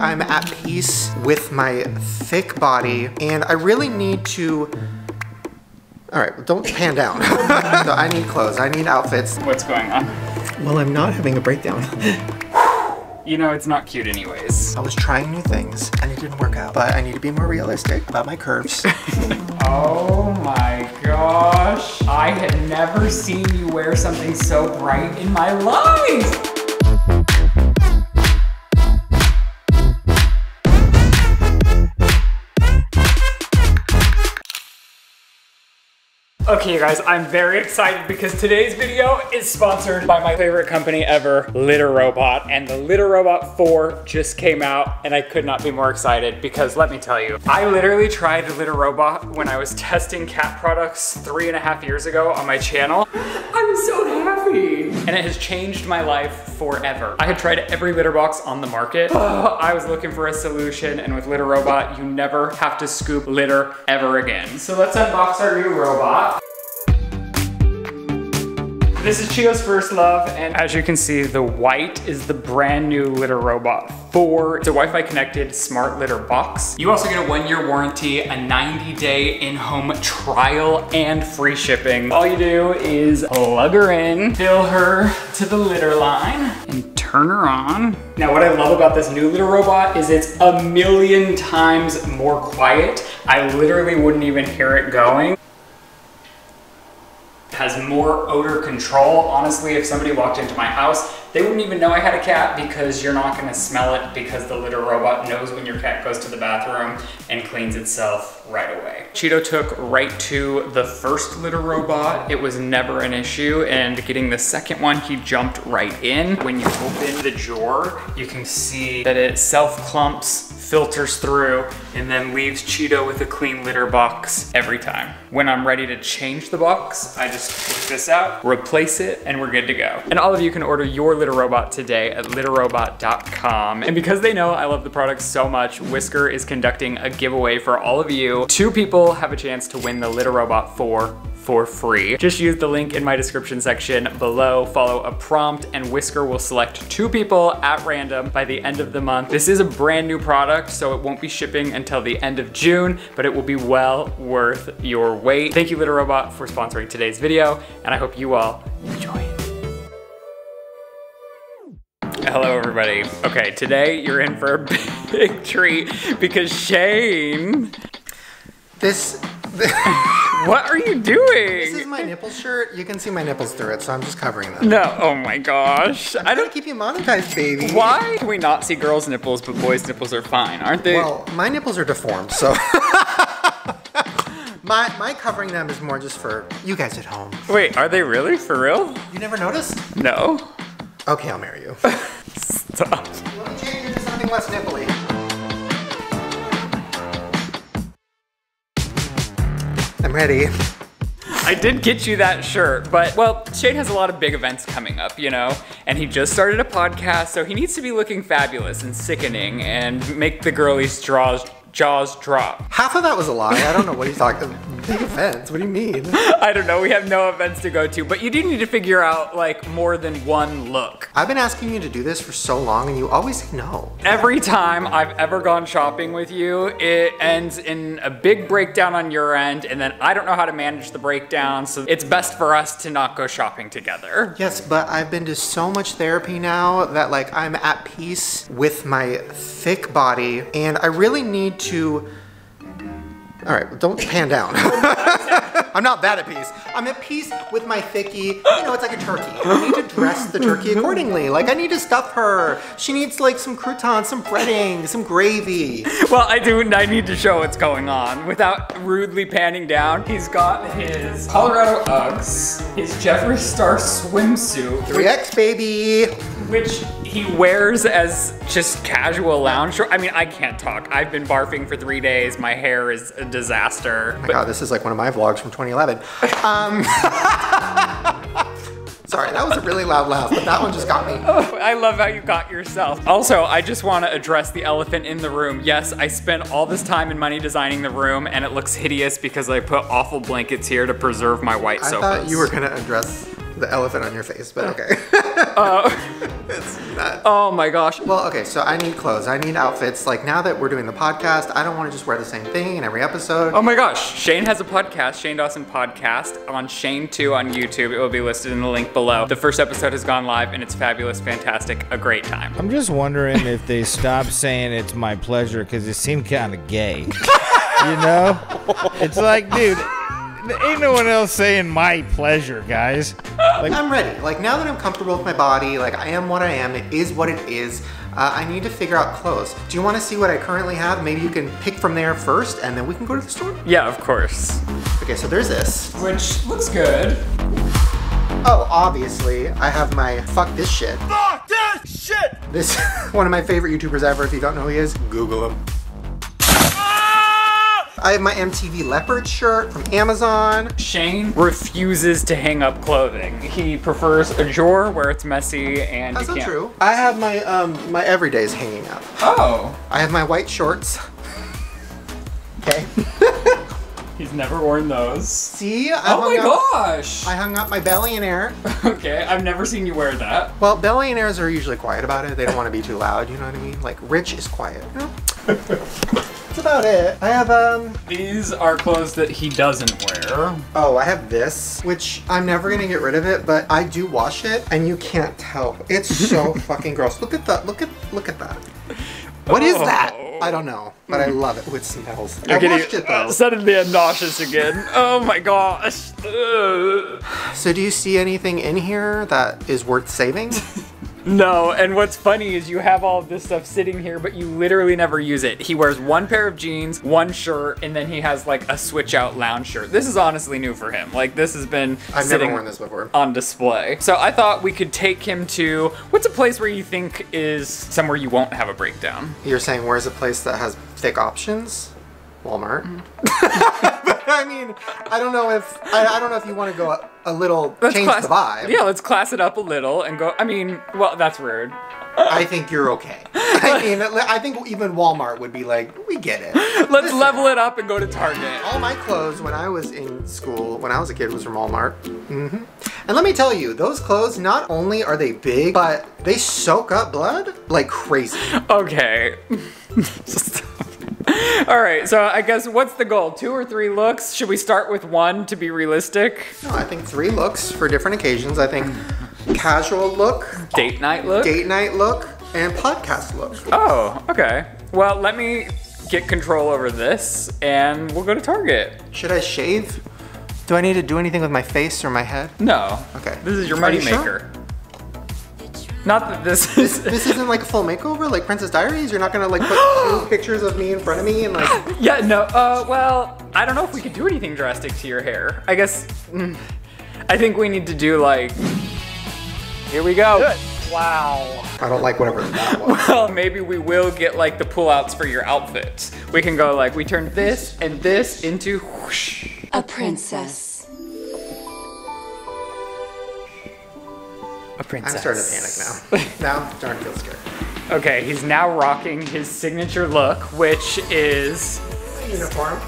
I'm at peace with my thick body, and I really need to... All right, don't pan down. So I need clothes, I need outfits. What's going on? Well, I'm not having a breakdown. You know, it's not cute anyways. I was trying new things and it didn't work out, but I need to be more realistic about my curves. Oh my gosh. I had never seen you wear something so bright in my life. Okay, you guys, I'm very excited because today's video is sponsored by my favorite company ever, Litter Robot, and the Litter Robot 4 just came out, and I could not be more excited because let me tell you, I literally tried Litter Robot when I was testing cat products 3.5 years ago on my channel. I'm so happy. And it has changed my life forever. I had tried every litter box on the market. I was looking for a solution, and with Litter Robot, you never have to scoop litter ever again. So let's unbox our new robot. This is Cheeto's first love, and as you can see, the white is the brand new Litter Robot 4. It's a Wi-Fi connected smart litter box. You also get a 1-year warranty, a 90-day in-home trial, and free shipping. All you do is plug her in, fill her to the litter line, and turn her on. Now, what I love about this new Litter Robot is it's 1,000,000 times more quiet. I literally wouldn't even hear it going. Has more odor control. Honestly, if somebody walked into my house, they wouldn't even know I had a cat because you're not gonna smell it because the Litter Robot knows when your cat goes to the bathroom and cleans itself right away. Cheeto took right to the first Litter Robot. It was never an issue, and getting the second one, he jumped right in. When you open the drawer, you can see that it self-clumps, filters through, and then leaves Cheeto with a clean litter box every time. When I'm ready to change the box, I just take this out, replace it, and we're good to go. And all of you can order your Litter Robot today at Litterrobot.com. And because they know I love the product so much, Whisker is conducting a giveaway for all of you. 2 people have a chance to win the Litter Robot 4 for free. Just use the link in my description section below, follow a prompt, and Whisker will select 2 people at random by the end of the month. This is a brand new product, so it won't be shipping until the end of June, but it will be well worth your wait. Thank you, Litter Robot, for sponsoring today's video, and I hope you all enjoy it. Hello, everybody. Okay, today you're in for a big treat because Shane... What are you doing? This is my nipple shirt. You can see my nipples through it, so I'm just covering them. No, oh my gosh. I don't keep you monetized, baby. Why can we not see girls' nipples, but boys' nipples are fine, aren't they? Well, my nipples are deformed, so. My covering them is more just for you guys at home. Wait, are they really? For real? You never noticed? No. Okay, I'll marry you. Stop. Let me change it to something less nipply. I'm ready. I did get you that shirt, but well, Shane has a lot of big events coming up, you know, and he just started a podcast, so he needs to be looking fabulous and sickening and make the girlies' jaws drop. Half of that was a lie. I don't know what he's talking about. Big events? What do you mean? I don't know. We have no events to go to, but you do need to figure out like more than one look. I've been asking you to do this for so long and you always say no. Every time I've ever gone shopping with you, it ends in a big breakdown on your end, and then I don't know how to manage the breakdown, so it's best for us to not go shopping together. Yes, but I've been to so much therapy now that like I'm at peace with my thick body, and I really need to... All right, don't pan down. I'm not that at peace. I'm at peace with my thickie. You know, it's like a turkey. I need to dress the turkey accordingly. Like, I need to stuff her. She needs, like, some croutons, some breading, some gravy. Well, I need to show what's going on without rudely panning down. He's got his Colorado Uggs, his Jeffree Star swimsuit. 3X, baby. Which he wears as just casual lounge shorts. I mean, I can't talk. I've been barfing for 3 days. My hair is a disaster. Oh my God, this is like one of my vlogs from 2011. Sorry, that was a really loud laugh, but that one just got me. Oh, I love how you got yourself. Also, I just want to address the elephant in the room. Yes, I spent all this time and money designing the room, and it looks hideous because I put awful blankets here to preserve my white sofas. I thought you were gonna address the elephant on your face, but okay. It's nuts. Oh my gosh. Well, okay, so I need clothes. I need outfits. Like, now that we're doing the podcast, I don't want to just wear the same thing in every episode. Oh my gosh. Shane has a podcast, Shane Dawson Podcast, on Shane 2 on YouTube. It will be listed in the link below. The first episode has gone live, and it's fabulous, fantastic, a great time. I'm just wondering if they stop saying it's my pleasure, because it seemed kind of gay. You know? It's like, dude, ain't no one else saying my pleasure, guys. Like, I'm ready. Like, now that I'm comfortable with my body, like, I am what I am. It is what it is. I need to figure out clothes. Do you want to see what I currently have? Maybe you can pick from there first, and then we can go to the store? Yeah, of course. Okay, so there's this. Which looks good. Oh, obviously, I have my fuck this shit. Fuck this shit! This one of my favorite YouTubers ever. If you don't know who he is, Google him. I have my MTV Leopard shirt from Amazon. Shane refuses to hang up clothing. He prefers a drawer where it's messy and you can't. That's not true. I have my my everydays hanging up. Oh. I have my white shorts. Okay. He's never worn those. See? I hung up my Billionaire. Okay, I've never seen you wear that. Well, Billionaires are usually quiet about it. They don't want to be too loud, you know what I mean? Like, rich is quiet, you know? That's about it. I have, these are clothes that he doesn't wear. Oh, I have this, which I'm never gonna get rid of it, but I do wash it, and you can't tell. It's so fucking gross. Look at that, look at that. What is that? I don't know, but I love it. It smells. I watched it though. Suddenly I'm nauseous again. Oh my gosh. Ugh. So do you see anything in here that is worth saving? No, and what's funny is you have all of this stuff sitting here, but you literally never use it. He wears one pair of jeans, one shirt, and then he has like a switch out lounge shirt. This is honestly new for him. Like, this has been on display. So I thought we could take him to, what's a place where you think is somewhere you won't have a breakdown? You're saying where's a place that has thick options? Walmart. Mm-hmm. But I mean, I don't know if you want to go a little, change the vibe. Yeah, let's class it up a little and go, I mean, well, that's rude. I think you're okay. I mean, I think even Walmart would be like, we get it. Let's level it up and go to Target. All my clothes when I was in school, when I was a kid, was from Walmart. Mm-hmm. And let me tell you, those clothes, not only are they big, but they soak up blood like crazy. Okay. All right, so I guess what's the goal? 2 or 3 looks? Should we start with one to be realistic? No, I think 3 looks for different occasions. I think casual look, date night look, and podcast look. Oh, okay. Well, let me get control over this and we'll go to Target. Should I shave? Do I need to do anything with my face or my head? No. Okay. This is your moneymaker. Not that this isn't like a full makeover, like Princess Diaries. You're not gonna like put 2 pictures of me in front of me and like. Yeah, no. Well, I don't know if we could do anything drastic to your hair. I guess. I think we need to do like. Here we go. Good. Wow. I don't like whatever that was. Well, maybe we will get like the pullouts for your outfits. We can go like we turn this and this into whoosh. A princess. I'm starting to panic now. Now, darn, feels good. Okay, he's now rocking his signature look, which is...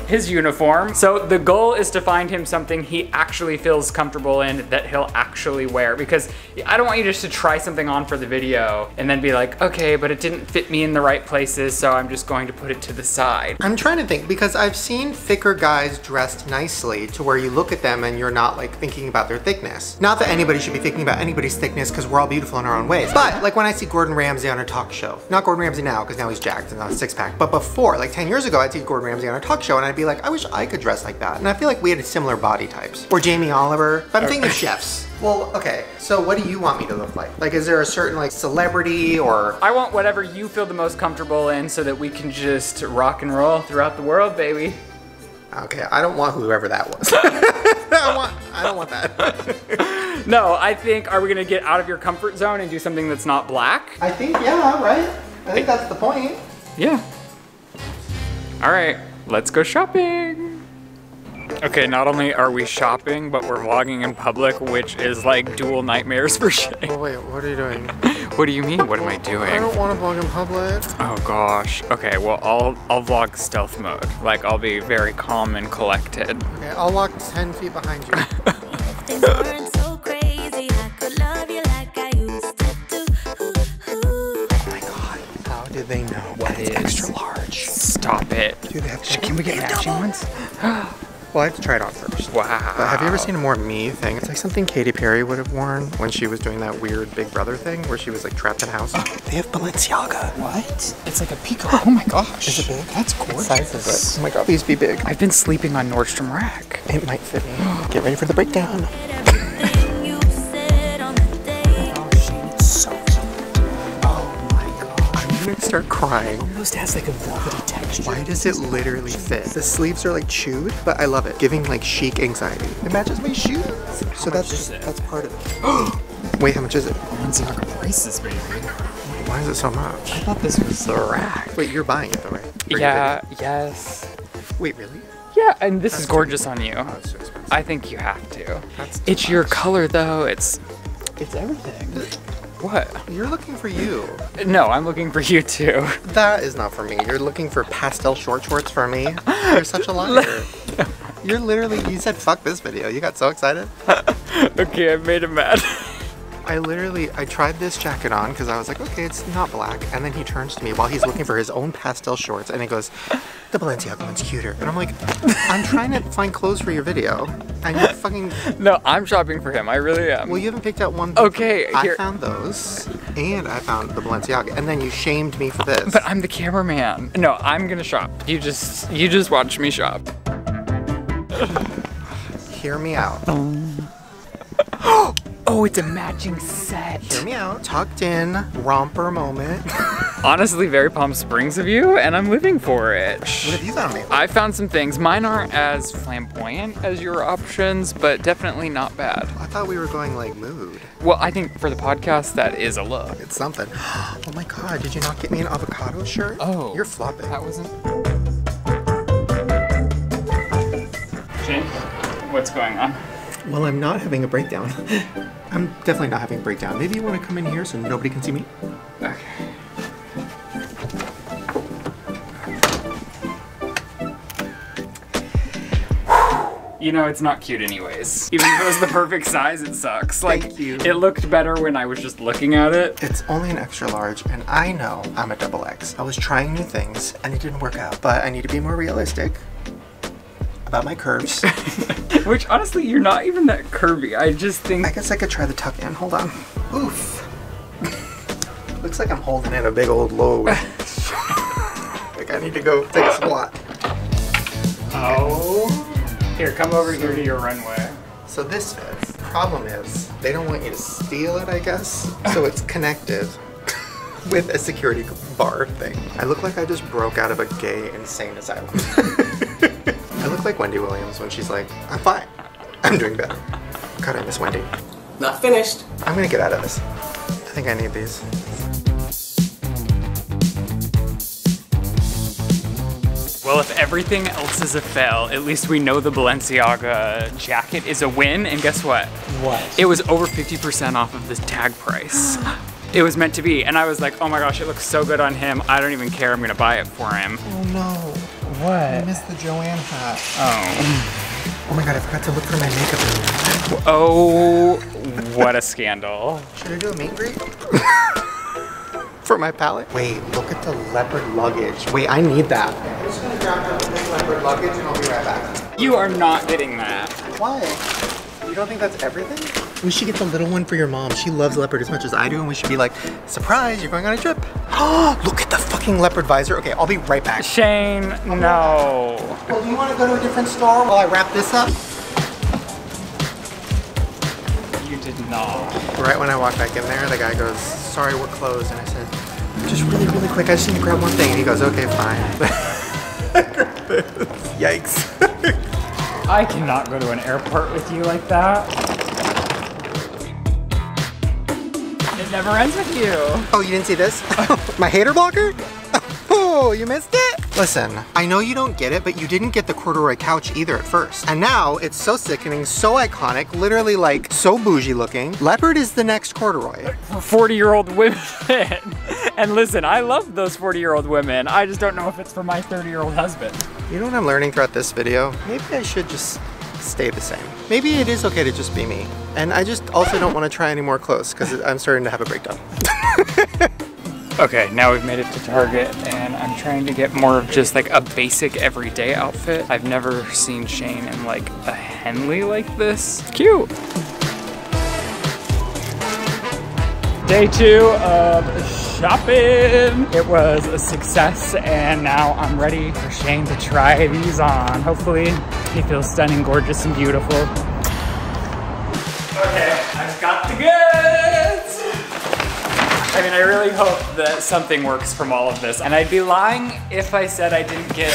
his uniform. So the goal is to find him something he actually feels comfortable in that he'll actually wear, because I don't want you just to try something on for the video and then be like, okay, but it didn't fit me in the right places, so I'm just going to put it to the side. I'm trying to think, because I've seen thicker guys dressed nicely to where you look at them and you're not like thinking about their thickness. Not that anybody should be thinking about anybody's thickness, because we're all beautiful in our own ways. But like when I see Gordon Ramsay on a talk show, not Gordon Ramsay now, because now he's jacked and not a six-pack, but before, like 10 years ago, I'd see Gordon Ramsay on a talk show and I'd be like, I wish I could dress like that. And I feel like we had similar body types. Or Jamie Oliver, but I'm thinking of chefs. Well, okay, so what do you want me to look like? Like, is there a certain like celebrity or? I want whatever you feel the most comfortable in so that we can just rock and roll throughout the world, baby. Okay, I don't want whoever that was. I don't want that. No, I think, are we gonna get out of your comfort zone and do something that's not black? I think, yeah, right? I think that's the point. Yeah. All right. Let's go shopping. Okay, not only are we shopping, but we're vlogging in public, which is like dual nightmares for Shane. Oh wait, what are you doing? What do you mean, what am I doing? I don't want to vlog in public. Oh gosh. Okay, well I'll vlog stealth mode. Like I'll be very calm and collected. Okay, I'll walk 10 feet behind you. they know what is extra large. Stop it. Dude, can we get matching ones? Well, I have to try it on first. Wow. But have you ever seen a more me thing? It's like something Katy Perry would have worn when she was doing that weird Big Brother thing where she was like trapped in a house. They have Balenciaga. What? It's like a peacock. Oh my gosh. Is it big? That's gorgeous. What size is it? Oh my god, please be big. I've been sleeping on Nordstrom Rack. It might fit me. Get ready for the breakdown. Start crying. It almost has like a velvety texture. Why does it literally fit? The sleeves are like chewed, but I love it. Giving like chic anxiety. It matches my shoes. So that's part of it. Wait, how much is it? Balenciaga prices, baby. Why is it so much? I thought this was the rack. Wait, you're buying it though, right? Yes. Wait, really? Yeah, and this is gorgeous on you. Oh, it's so expensive. I think you have to. It's your color though. It's everything. What? You're looking for you. No, I'm looking for you too. That is not for me. You're looking for pastel short shorts for me. You're such a liar. You're literally, you said fuck this video. You got so excited. Okay, I made him mad. I tried this jacket on because I was like, okay, it's not black. And then he turns to me while he's looking for his own pastel shorts and he goes, the Balenciaga one's cuter. And I'm like, I'm trying to find clothes for your video. And you're fucking... No, I'm shopping for him. I really am. Well, you haven't picked out one. Okay, I found those, and I found the Balenciaga, and then you shamed me for this. But I'm the cameraman. No, I'm gonna shop. You just watch me shop. Hear me out. Oh, it's a matching set. Hear me out. Tucked in, romper moment. Honestly, very Palm Springs of you, and I'm living for it. What have you found me? I found some things. Mine aren't as flamboyant as your options, but definitely not bad. I thought we were going like mood. Well, I think for the podcast, that is a look. It's something. Oh my God, did you not get me an avocado shirt? Oh. You're flopping. That wasn't... Shane, what's going on? Well, I'm not having a breakdown. I'm definitely not having a breakdown. Maybe you want to come in here so nobody can see me? Okay. You know, it's not cute anyways. Even if it was the perfect size, it sucks. Like, thank you. It looked better when I was just looking at it. It's only an extra large, and I know I'm a XX. I was trying new things, and it didn't work out, but I need to be more realistic about my curves. Which, honestly, you're not even that curvy. I just think... I guess I could try the tuck in. Hold on. Oof. Looks like I'm holding in a big old load. Like, I need to go take a squat. Oh. Okay. Here, come over here to your runway. So this fits. Problem is, they don't want you to steal it, I guess. So it's connected with a security bar thing. I look like I just broke out of a gay insane asylum. I look like Wendy Williams when she's like, I'm fine. I'm doing better. God, I miss Wendy. Not finished. I'm gonna get out of this. I think I need these. Well, if everything else is a fail, at least we know the Balenciaga jacket is a win, and guess what? What? It was over 50% off of the tag price. It was meant to be, and I was like, oh my gosh, it looks so good on him. I don't even care, I'm gonna buy it for him. Oh no. What? I missed the Joanne hat. Oh. Oh my god, I forgot to look for my makeup. Oh, what a scandal. Should I do a meet and greet? For my palette. Wait, look at the leopard luggage. Wait, I need that. I'm just gonna grab this leopard luggage and I'll be right back. You are not getting that. Why? You don't think that's everything? We should get the little one for your mom. She loves leopard as much as I do, and we should be like, surprise, you're going on a trip. Oh, look at the fucking leopard visor. Okay, I'll be right back. Shane, no. Well, do you want to go to a different store while I wrap this up? You did not. Right when I walked back in there, the guy goes, sorry, we're closed. And I said, just really, really quick, I just need to grab one thing. And he goes, okay, fine. Yikes. I cannot go to an airport with you like that. It never ends with you. Oh, you didn't see this? My hater blocker? Oh, you missed it? Listen, I know you don't get it, but you didn't get the corduroy couch either at first. And now it's so sickening, so iconic, literally like so bougie looking. Leopard is the next corduroy. 40-year-old women. And listen, I love those 40-year-old women. I just don't know if it's for my 30-year-old husband. You know what I'm learning throughout this video? Maybe I should just stay the same. Maybe it is okay to just be me. And I just also don't want to try any more clothes because I'm starting to have a breakdown. Okay, now we've made it to Target, and I'm trying to get more of just like a basic everyday outfit. I've never seen Shane in like a Henley like this. Cute! Day two of shopping. It was a success, and now I'm ready for Shane to try these on. Hopefully, he feels stunning, gorgeous, and beautiful. Okay, I've got the goods. I mean, I really hope that something works from all of this, and I'd be lying if I said I didn't get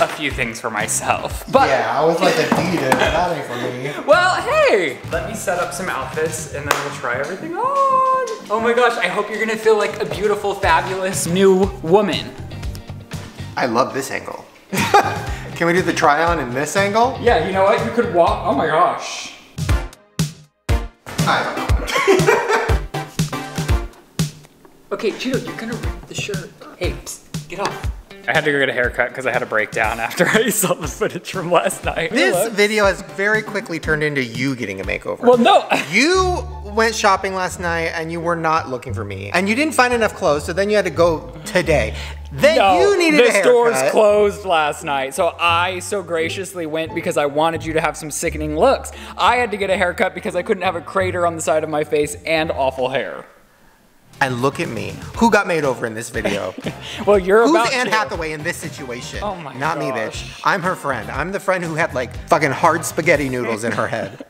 a few things for myself. But yeah, I was like, Adidas, that ain't for me. Well, hey, let me set up some outfits, and then we'll try everything on. Oh my gosh, I hope you're gonna feel like a beautiful, fabulous new woman. I love this angle. Can we do the try on in this angle? Yeah, you know what, you could walk, oh my gosh. I don't know. Okay, Cheeto, you're gonna rip the shirt. Hey, psst, get off. I had to go get a haircut because I had a breakdown after I saw the footage from last night. This video has very quickly turned into you getting a makeover. Well, no. You went shopping last night and you were not looking for me. And you didn't find enough clothes, so then you had to go today. Then no, you needed a haircut. The stores closed last night, so I so graciously went because I wanted you to have some sickening looks. I had to get a haircut because I couldn't have a crater on the side of my face and awful hair. And look at me. Who got made over in this video? Well, you're about to. Who's Anne Hathaway in this situation? Oh my gosh. Not me, bitch. I'm her friend. I'm the friend who had like fucking hard spaghetti noodles in her head.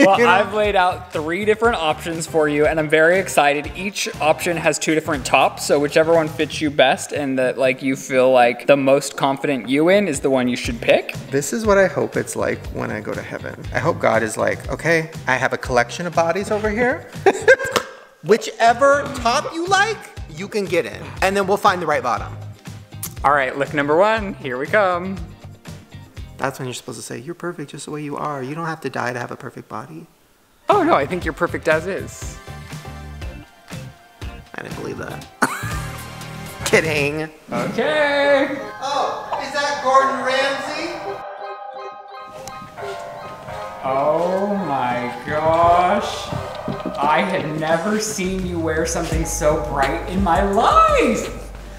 Well, you know? I've laid out 3 different options for you, and I'm very excited. Each option has 2 different tops, so whichever one fits you best and that like you feel like the most confident you in is the one you should pick. This is what I hope it's like when I go to heaven. I hope God is like, okay, I have a collection of bodies over here. Whichever top you like, you can get in. And then we'll find the right bottom. All right, look number 1, here we come. That's when you're supposed to say, you're perfect just the way you are. You don't have to die to have a perfect body. Oh no, I think you're perfect as is. I didn't believe that. Kidding. Okay. Oh, is that Gordon Ramsay? Oh my gosh. I had never seen you wear something so bright in my life.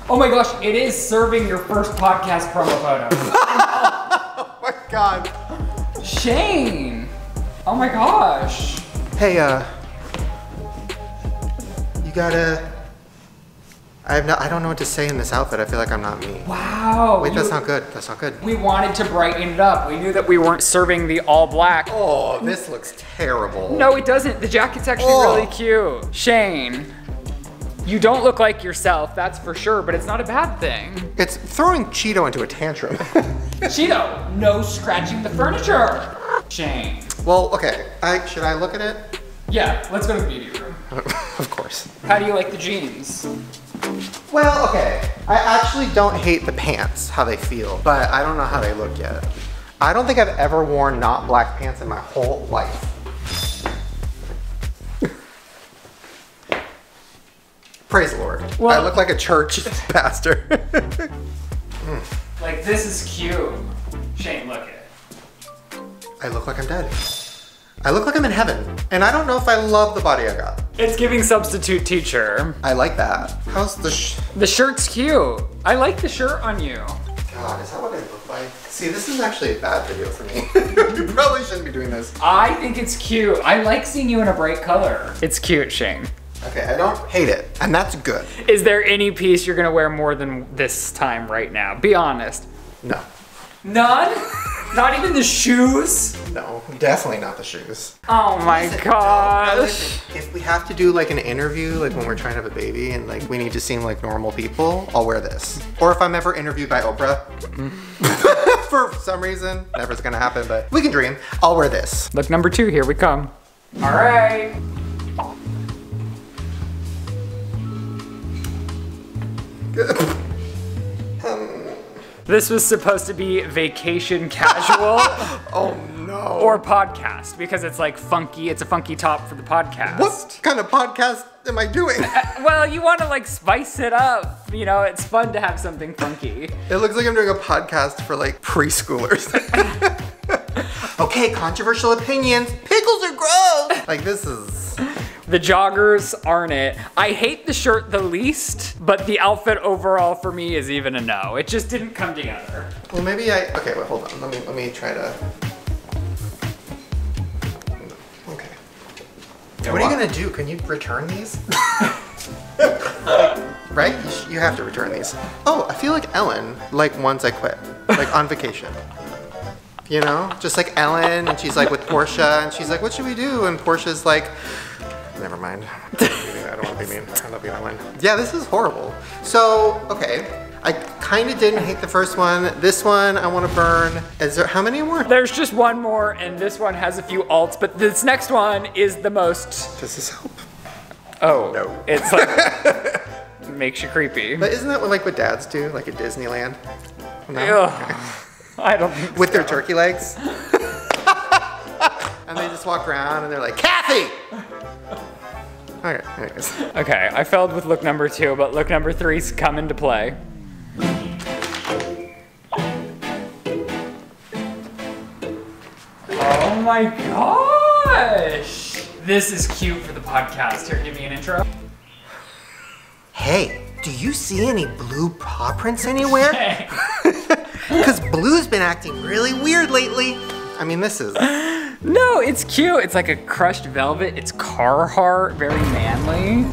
Oh my gosh, it is serving your first podcast promo photo. Oh my God. Shane. Oh my gosh. Hey, you gotta, I don't know what to say in this outfit. I feel like I'm not me. Wow. Wait, that's not good. That's not good. We wanted to brighten it up. We knew that we weren't serving the all black. Oh, this looks terrible. No, it doesn't. The jacket's actually really cute. Shane, you don't look like yourself, that's for sure, but it's not a bad thing. It's throwing Cheeto into a tantrum. Cheeto, no scratching the furniture. Shane. Well, okay, should I look at it? Yeah, let's go to the beauty room. Of course. How do you like the jeans? Well, okay, I actually don't hate the pants, how they feel, but I don't know how they look yet. I don't think I've ever worn not black pants in my whole life. Praise the Lord. Well, I look like a church pastor. Like, this is cute. Shane, look it. I look like I'm dead. I look like I'm in heaven, and I don't know if I love the body I got. It's giving substitute teacher. I like that. How's the The shirt's cute. I like the shirt on you. God, is that what I look like? See, this is actually a bad video for me. You probably shouldn't be doing this. I think it's cute. I like seeing you in a bright color. It's cute, Shane. Okay, I don't hate it, and that's good. Is there any piece you're gonna wear more than this time right now? Be honest. No. None? Not even the shoes? No, definitely not the shoes. Oh my gosh. Listen, if we have to do like an interview, like when we're trying to have a baby and like we need to seem like normal people, I'll wear this. Or if I'm ever interviewed by Oprah, for some reason, never's gonna happen, but we can dream, I'll wear this. Look number 2, here we come. All right. This was supposed to be vacation casual. Oh no. Or podcast, because it's like funky, it's a funky top for the podcast. What kind of podcast am I doing? Well, you want to like spice it up. You know, it's fun to have something funky. It looks like I'm doing a podcast for like preschoolers. Okay, controversial opinions. Pickles are gross. Like this is... The joggers aren't it. I hate the shirt the least, but the outfit overall for me is even a no. It just didn't come together. Well, maybe I, okay, wait, hold on. Let me try to, okay. Yeah, what are you gonna do? Can you return these? Right? You have to return these. Oh, I feel like Ellen, like once I quit, like on vacation. You know, just like Ellen, and she's like with Portia, and she's like, what should we do? And Portia's like, never mind. I don't want to be mean. I love you, Ellen. Yeah, this is horrible. So, okay. I kind of didn't hate the first one. This one I want to burn. Is there, how many more? There's just one more, and this one has a few alts, but this next one is the most. Does this help? Oh, no. It's like, makes you creepy. But isn't that what, like what dads do, like at Disneyland? No. I don't think with so. Their turkey legs. And they just walk around and they're like, Kathy! All right, anyways. Okay, I failed with look number two, but look number three's come into play. Oh my gosh! This is cute for the podcast. Here, give me an intro. Hey, do you see any blue paw prints anywhere? Because blue's been acting really weird lately. I mean, this is... No, it's cute. It's like a crushed velvet. It's Carhartt, very manly.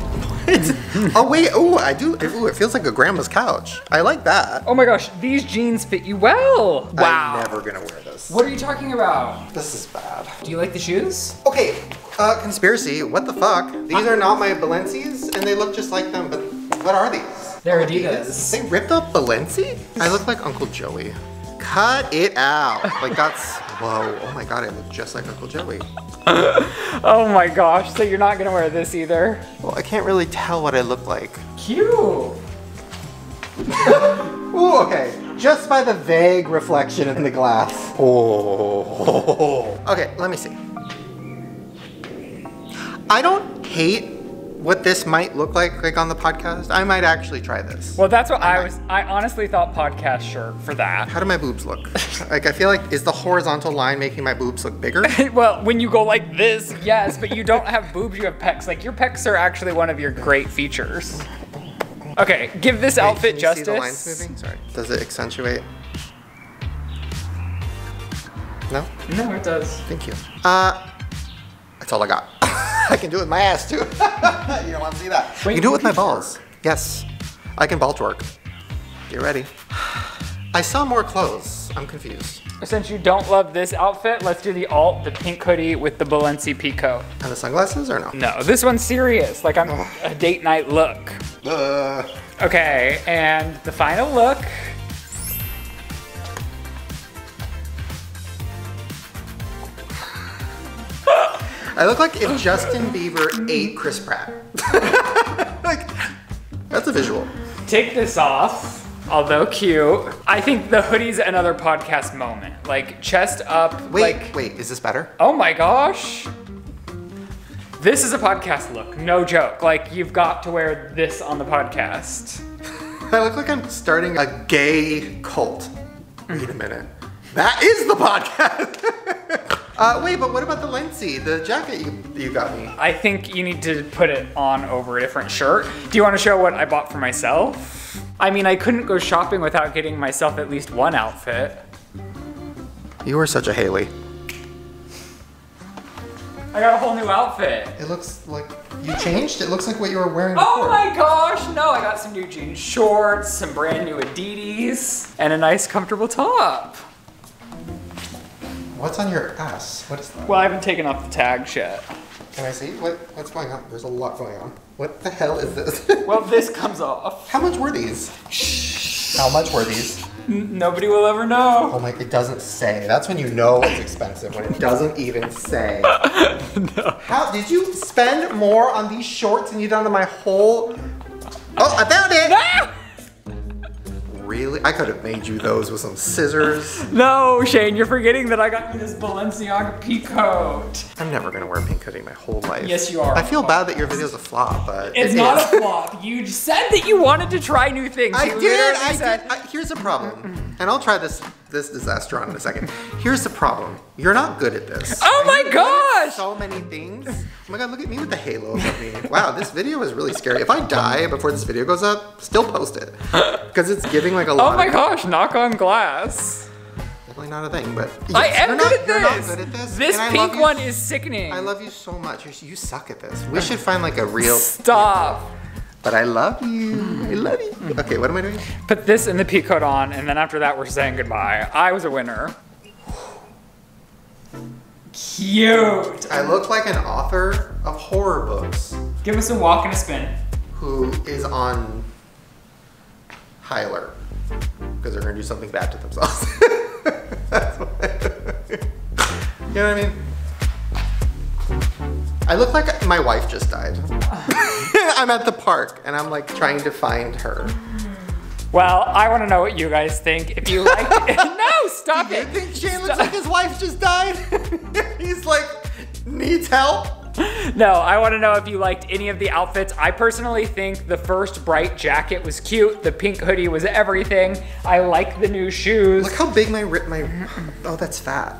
Oh wait, oh, I do, ooh, it feels like a grandma's couch. I like that. Oh my gosh, these jeans fit you well. Wow. I'm never gonna wear this. What are you talking about? This is bad. Do you like the shoes? Okay, conspiracy, what the fuck? These are not my Balenciagas, and they look just like them, but what are these? They're Adidas. They ripped up Balenci? I look like Uncle Joey. Cut it out. Like that's, whoa, oh my God, I look just like Uncle Joey. Oh my gosh, so you're not gonna wear this either? Well, I can't really tell what I look like. Cute. Ooh, okay. Just by the vague reflection in the glass. Oh. Okay, let me see. I don't hate what this might look like on the podcast. I might actually try this. Well, that's what I honestly thought podcast shirt for that. How do my boobs look? Like, I feel like, is the horizontal line making my boobs look bigger? Well, when you go like this, yes, but you don't have boobs, you have pecs. Like, your pecs are actually one of your great features. Okay, give this outfit justice. See the lines moving? Sorry. Does it accentuate? No? No, it does. Thank you. That's all I got. I can do it with my ass too. You don't want to see that. Wait, you can do it with my balls. Yes, I can ball twerk. You're ready. I saw more clothes. I'm confused. Since you don't love this outfit, let's do the alt, the pink hoodie with the Balenci peacoat. And the sunglasses or no? No, this one's serious. Like I'm a date night look. Okay, and the final look. I look like if Justin Bieber ate Chris Pratt. Like, that's a visual. Take this off, although cute. I think the hoodie's another podcast moment. Like, chest up, Wait, is this better? Oh my gosh. This is a podcast look, no joke. Like, you've got to wear this on the podcast. I look like I'm starting a gay cult. Wait a minute. That is the podcast. Wait, but what about the Lency, the jacket you got me? I think you need to put it on over a different shirt. Do you want to show what I bought for myself? I mean, I couldn't go shopping without getting myself at least one outfit. You are such a Haley. I got a whole new outfit. It looks like you changed? It looks like what you were wearing before. Oh my gosh, no, I got some new jean shorts, some brand new Adidas, and a nice comfortable top. What's on your ass? What is that? Well, I haven't taken off the tags yet. Can I see? What's going on? There's a lot going on. What the hell is this? Well, this comes off. How much were these? Shh. How much were these? Nobody will ever know. Oh my, it doesn't say. That's when you know it's expensive, when it doesn't even say. No. How did you spend more on these shorts than you done on my whole... Oh, I found it! No! Really? I could have made you those with some scissors. No, Shane, you're forgetting that I got you this Balenciaga peacoat. I'm never gonna wear a pink hoodie my whole life. Yes, you are. I feel bad that your video's a flop, but it's not a flop. You said that you wanted to try new things. I did. Here's the problem, and I'll try this this disaster on in a second. Here's the problem. You're not good at this. Oh my gosh! So many things. Oh my god, look at me with the halo above me. Wow, this video is really scary. If I die before this video goes up, still post it. Because it's giving like a lot. Oh my gosh, knock on glass. Definitely not a thing, but yes, I am good at this. You're not good at this. This pink one is sickening. I love you so much. You suck at this. We should find like a real... Stop. People. But I love you. I love you. Okay, what am I doing? Put this and the peacoat on, and then after that, we're saying goodbye. I was a winner. Cute. I look like an author of horror books. Give us a walk and a spin. Who is on high alert because they're gonna do something bad to themselves. That's what. You know what I mean? I look like my wife just died. I'm at the park and I'm like trying to find her. Well, I want to know what you guys think. If you like it. No, stop it. You think Shane looks like his wife just died? He's like, needs help? No, I want to know if you liked any of the outfits. I personally think the first bright jacket was cute. The pink hoodie was everything. I like the new shoes. Look how big my oh, that's fat.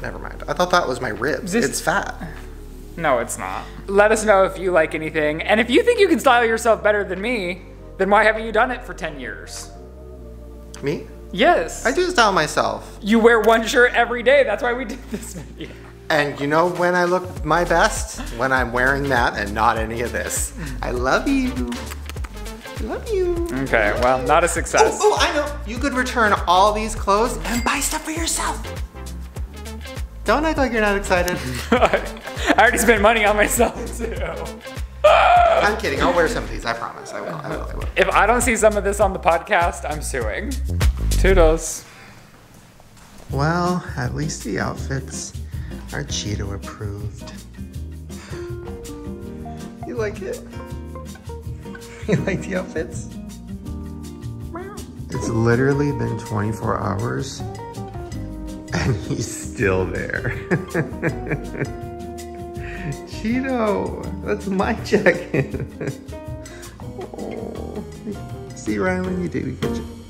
Never mind. I thought that was my ribs. It's fat. No, it's not. Let us know if you like anything. And if you think you can style yourself better than me, then why haven't you done it for 10 years? Me? Yes. I do style myself. You wear one shirt every day. That's why we did this video. And you know when I look my best? When I'm wearing that and not any of this. I love you. I love you. Okay, well, not a success. Oh, I know. You could return all these clothes and buy stuff for yourself. Don't act like you're not excited. I already spent money on myself too. I'm kidding, I'll wear some of these, I promise. I will. If I don't see some of this on the podcast, I'm suing. Toodles. Well, at least the outfits are Cheeto approved. You like it? You like the outfits? It's literally been 24 hours. And he's still there. Cheeto, that's my jacket. Oh. See, Ryland, you did a good job.